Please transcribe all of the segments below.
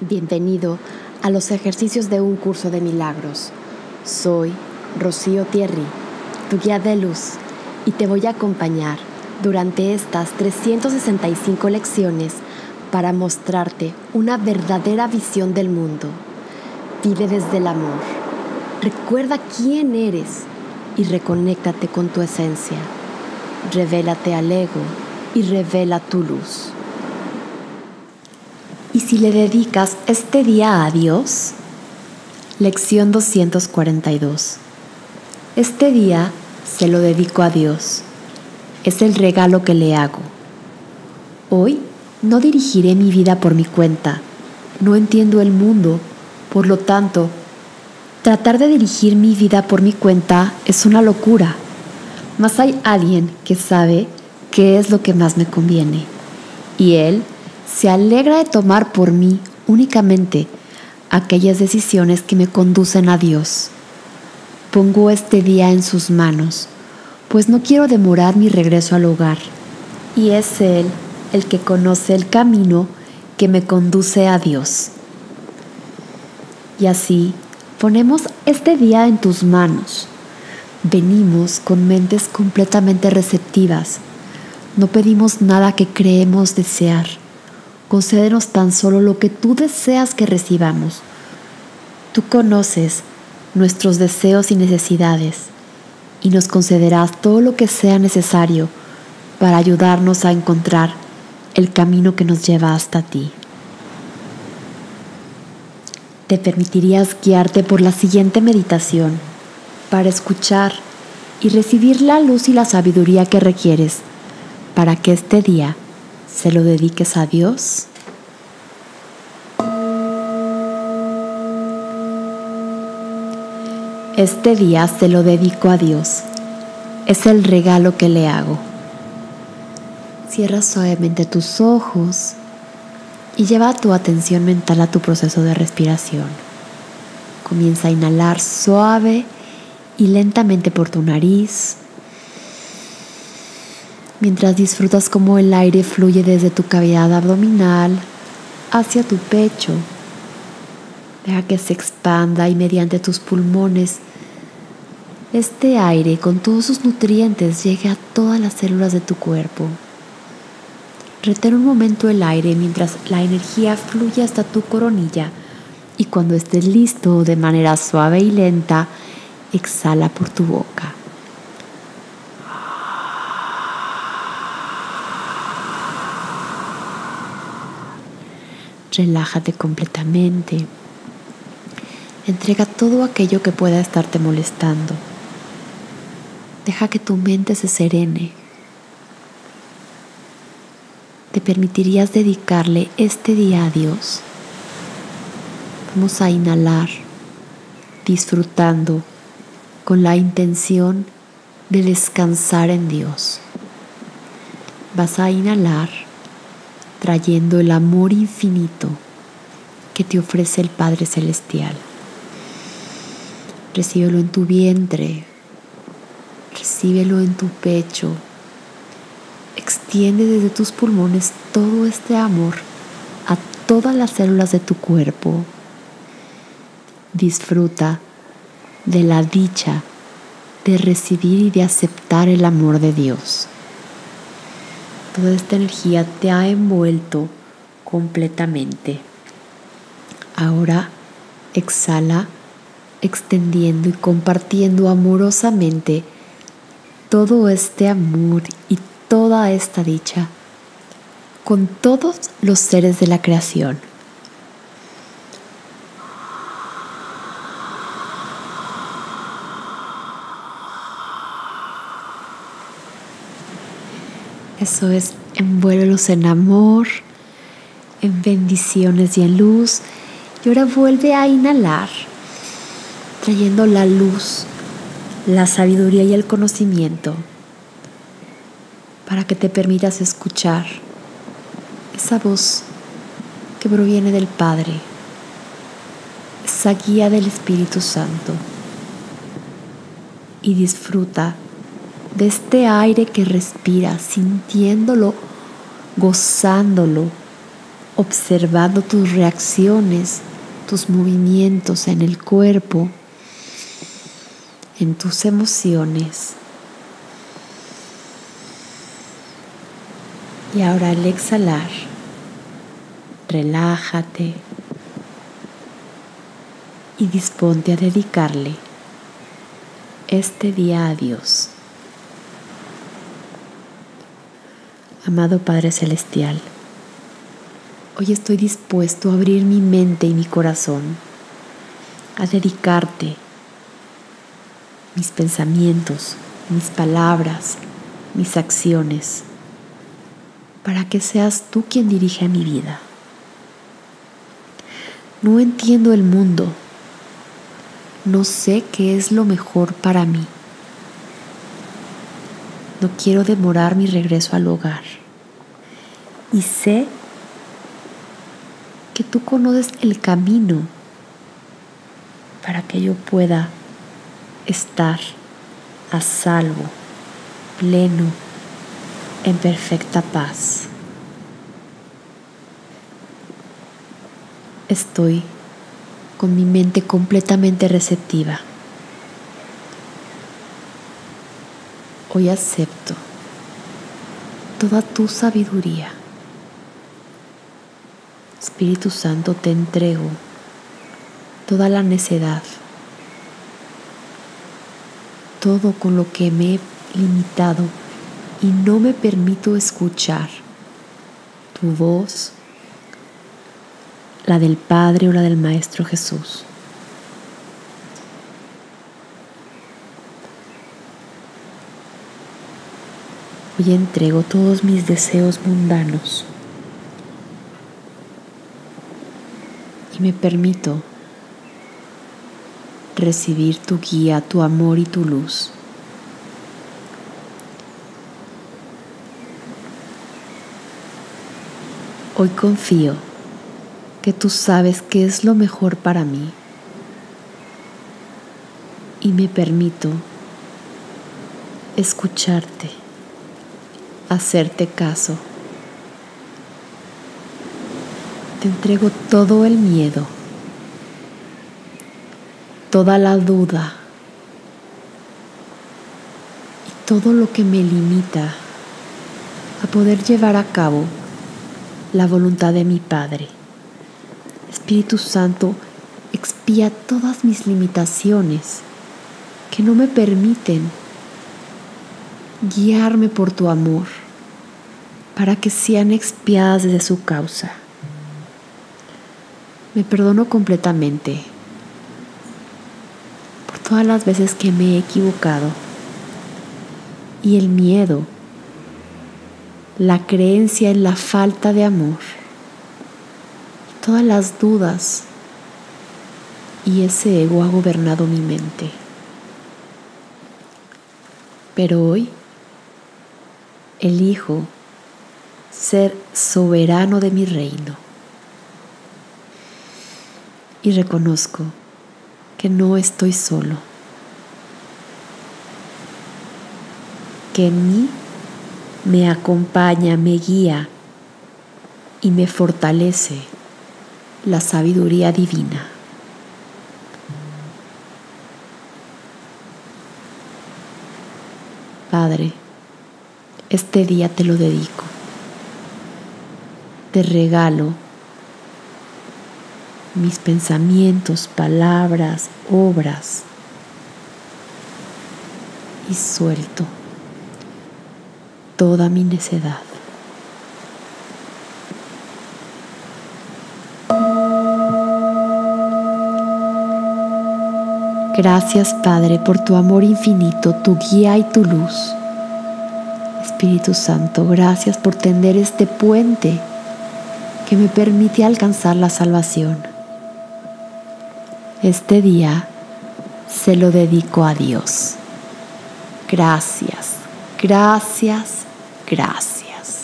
Bienvenido a los ejercicios de Un Curso de Milagros. Soy Rocío Thierry, tu guía de luz, y te voy a acompañar durante estas 365 lecciones para mostrarte una verdadera visión del mundo. Vive desde el amor. Recuerda quién eres y reconéctate con tu esencia. Revélate al ego y revela tu luz. ¿Y si le dedicas este día a Dios? Lección 242. Este día se lo dedico a Dios. Es el regalo que le hago. Hoy no dirigiré mi vida por mi cuenta. No entiendo el mundo, por lo tanto, tratar de dirigir mi vida por mi cuenta es una locura. Mas hay alguien que sabe qué es lo que más me conviene, y él se alegra de tomar por mí únicamente aquellas decisiones que me conducen a Dios. Pongo este día en sus manos, pues no quiero demorar mi regreso al hogar. Y es Él el que conoce el camino que me conduce a Dios. Y así ponemos este día en tus manos. Venimos con mentes completamente receptivas. No pedimos nada que creemos desear. Concédenos tan solo lo que tú deseas que recibamos. Tú conoces nuestros deseos y necesidades y nos concederás todo lo que sea necesario para ayudarnos a encontrar el camino que nos lleva hasta ti. Te permitirías guiarte por la siguiente meditación para escuchar y recibir la luz y la sabiduría que requieres para que este día se lo dediques a Dios. Este día se lo dedico a Dios. Es el regalo que le hago. Cierra suavemente tus ojos y lleva tu atención mental a tu proceso de respiración. Comienza a inhalar suave y lentamente por tu nariz, mientras disfrutas cómo el aire fluye desde tu cavidad abdominal hacia tu pecho. Deja que se expanda y mediante tus pulmones este aire con todos sus nutrientes llegue a todas las células de tu cuerpo. Retén un momento el aire mientras la energía fluye hasta tu coronilla y cuando estés listo, de manera suave y lenta, exhala por tu boca. Relájate completamente. Entrega todo aquello que pueda estarte molestando. Deja que tu mente se serene. ¿Te permitirías dedicarle este día a Dios? Vamos a inhalar, disfrutando con la intención de descansar en Dios. Vas a inhalar trayendo el amor infinito que te ofrece el Padre Celestial. Recíbelo en tu vientre, recíbelo en tu pecho. Extiende desde tus pulmones todo este amor a todas las células de tu cuerpo. Disfruta de la dicha de recibir y de aceptar el amor de Dios. Toda esta energía te ha envuelto completamente. Ahora exhala, extendiendo y compartiendo amorosamente todo este amor y toda esta dicha con todos los seres de la creación. Eso es, envuélvelos en amor, en bendiciones y en luz. Y ahora vuelve a inhalar, trayendo la luz, la sabiduría y el conocimiento para que te permitas escuchar esa voz que proviene del Padre, esa guía del Espíritu Santo. Y disfruta de este aire que respiras, sintiéndolo, gozándolo, observando tus reacciones, tus movimientos en el cuerpo, en tus emociones. Y ahora al exhalar, relájate y disponte a dedicarle este día a Dios. Amado Padre Celestial, hoy estoy dispuesto a abrir mi mente y mi corazón, a dedicarte mis pensamientos, mis palabras, mis acciones, para que seas tú quien dirige mi vida. No entiendo el mundo, no sé qué es lo mejor para mí. No quiero demorar mi regreso al hogar. Y sé que tú conoces el camino para que yo pueda estar a salvo, pleno, en perfecta paz. Estoy con mi mente completamente receptiva. Hoy acepto toda tu sabiduría. Espíritu Santo, te entrego toda la necedad, todo con lo que me he limitado y no me permito escuchar tu voz, la del Padre o la del Maestro Jesús. Hoy entrego todos mis deseos mundanos y me permito recibir tu guía, tu amor y tu luz. Hoy confío que tú sabes qué es lo mejor para mí y me permito escucharte, hacerte caso. Te entrego todo el miedo, toda la duda y todo lo que me limita a poder llevar a cabo la voluntad de mi Padre. Espíritu Santo, expía todas mis limitaciones que no me permiten guiarme por tu amor para que sean expiadas desde su causa. Me perdono completamente por todas las veces que me he equivocado y el miedo, la creencia en la falta de amor, todas las dudas y ese ego ha gobernado mi mente. Pero hoy elijo ser soberano de mi reino y reconozco que no estoy solo, que en mí me acompaña, me guía y me fortalece la sabiduría divina. Padre, este día te lo dedico. Te regalo mis pensamientos, palabras, obras y suelto toda mi necedad. Gracias, Padre, por tu amor infinito, tu guía y tu luz. Espíritu Santo, gracias por tender este puente que me permite alcanzar la salvación. Este día se lo dedico a Dios. Gracias, gracias, gracias.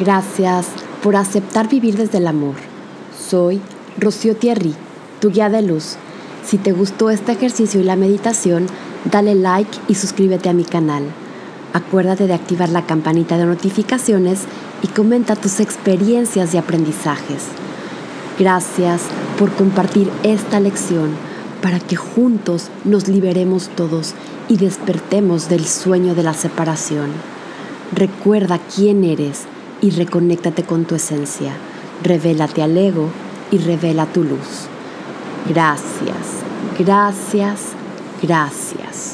Gracias por aceptar vivir desde el amor. Soy Rocío Thierry, tu guía de luz. Si te gustó este ejercicio y la meditación, Dale like y suscríbete a mi canal. Acuérdate de activar la campanita de notificaciones y comenta tus experiencias y aprendizajes. Gracias por compartir esta lección para que juntos nos liberemos todos y despertemos del sueño de la separación. Recuerda quién eres y reconéctate con tu esencia. Revélate al ego y revela tu luz. Gracias, gracias, gracias.